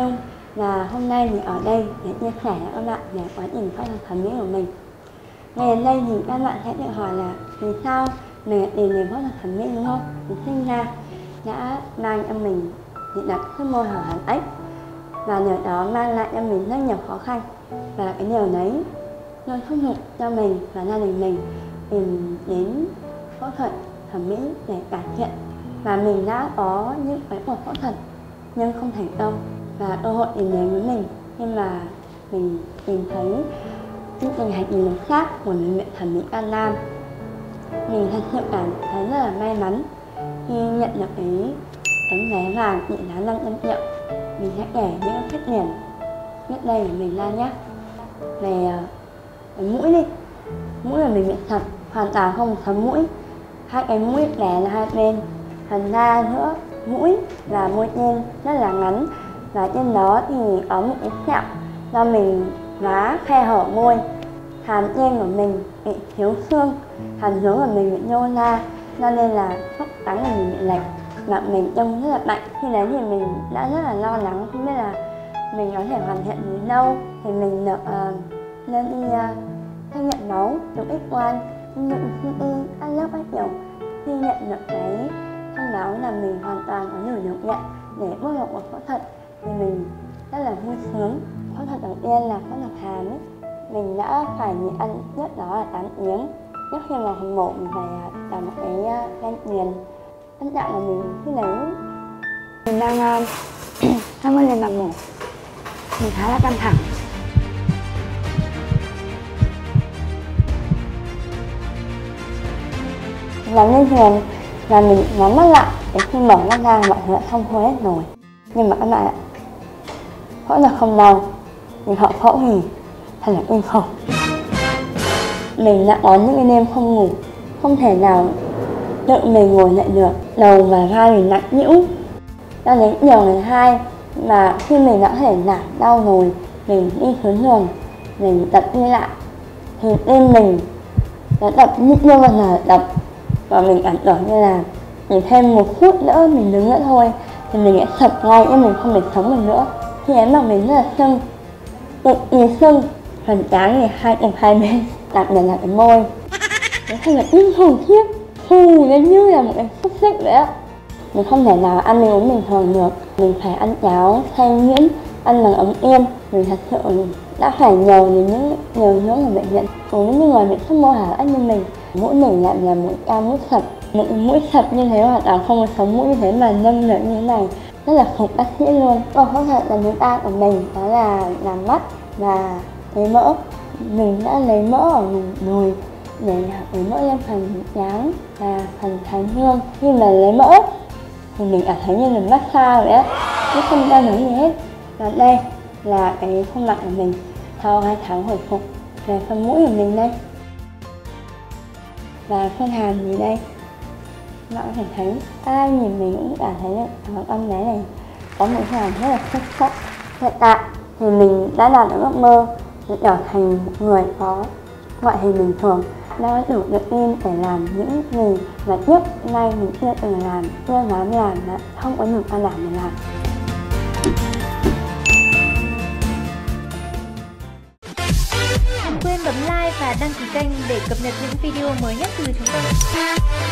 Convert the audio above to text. Nhung và hôm nay mình ở đây để chia sẻ với các bạn về quá trình phẫu thuật thẩm mỹ của mình. Ngày đến đây thì các bạn sẽ được hỏi là vì sao mình lại tìm đến phẫu thuật thẩm mỹ, đúng không? Mình sinh ra đã mang cho mình dị tật khớp môi hở hàm ếch và điều đó mang lại cho mình rất nhiều khó khăn, và cái điều đấy nó thúc giục cho mình và gia đình mình tìm đến phẫu thuật thẩm mỹ để cải thiện. Và mình đã có những cái cuộc phẫu thuật nhưng không thành công, và cơ hội đến với mình khi mà mình tìm thấy chương trình hành trình khác của Bệnh Viện Thẩm Mỹ Kangnam. Mình thật sự cảm thấy rất là may mắn khi nhận được cái tấm vé vàng trị giá 500 triệu. Mình sẽ kể những khuyết điểm trước đây của mình ra nhé. Về mũi đi, mũi là mình bị sập, hoàn toàn không sắm mũi, hai cái mũi bé là hai bên, phần da nữa, mũi là môi trên rất là ngắn và trên đó thì có một cái sẹo do mình vá khe hở môi. Hàm trên của mình bị thiếu xương, hàm dưới của mình bị nhô ra, cho nên là tóc trắng của mình bị lệch và mình trông rất là mạnh. Khi đấy thì mình đã rất là lo lắng không biết là mình có thể hoàn thiện đến đâu, thì mình được nên đi xét nghiệm máu, chụp X-quang, nhận CT, ăn lớp các kiểu. Khi nhận được cái thông báo là mình hoàn toàn có nhiều điều kiện để bước vào cuộc phẫu thuật thì mình rất là vui sướng. Phẫu thuật đầu tiên là phẫu thuật hàm ấy. Mình đã phải nghỉ ăn trước đó là 8 tiếng. Trước khi mà hồng mộ mình phải làm một cái can tiền. Tâm trạng của mình khi đấy mình đang tham quan lên bàn mổ, mình khá là căng thẳng. Làm lên thuyền và mình nhắm mắt lại để khi mở mắt ra mọi thứ đã thông hối hết rồi. Nhưng mà các bạn ạ, phẫu thuật không đau, nhưng họ phẫu thì thật là kinh khủng. Mình đã có những cái đêm không ngủ, không thể nào tự mình ngồi lại được, đầu và vai mình nặng nhĩu. Đó đến điều ngày 2 mà khi mình đã có thể giảm đau rồi, mình đi xuống đường, mình tập đi lại thì tim mình đã đập như chưa bao giờ đập, và mình cảm tưởng như là mình thêm một phút nữa mình đứng nữa thôi thì mình sẽ sập ngay, nhưng mình không thể sống được nữa. Khi ấy mặt mình rất là sưng, cực kỳ sưng, phần trán thì hai cùng hai bên, đặc biệt là cái môi. Nó thật là kinh khủng khiếp, phù nó như là một cái xúc xích vậy á. Mình không thể nào ăn uống bình thường được, mình phải ăn cháo xay nhuyễn, ăn bằng ống yên. Mình thật sự đã phải nhờ đến những điều dưỡng ở bệnh viện cũng như người bị khớp môi hở ếch như mình. Mũi mình lại là mũi cao, mũi sập, mũi sập như thế hoặc là không có sống mũi như thế mà nâng được như thế này, rất là phục bác sĩ luôn. Còn phẫu thuật lần thứ 3 của mình đó là làm mắt và lấy mỡ. Mình đã lấy mỡ ở vùng đùi để lấy mỡ lên phần trán và phần thái dương. Khi mà lấy mỡ thì mình cảm thấy như mình massage vậy á, chứ không đau đớn gì hết. Và đây là cái khuôn mặt của mình sau 2 tháng hồi phục. Về phần mũi của mình đây và phân hàm gì đây, các bạn có thể thấy ai nhìn mình cũng cảm thấy là con bé này có một hàm rất là xuất sắc. Hiện tại thì mình đã đạt được ước mơ để trở thành một người có ngoại hình bình thường, đã đủ tự tin để làm những gì mà trước nay mình chưa từng làm, chưa dám làm, không có nhiều can đảm để làm. Đừng quên bấm like và đăng ký kênh để cập nhật những video mới nhất từ chúng tôi.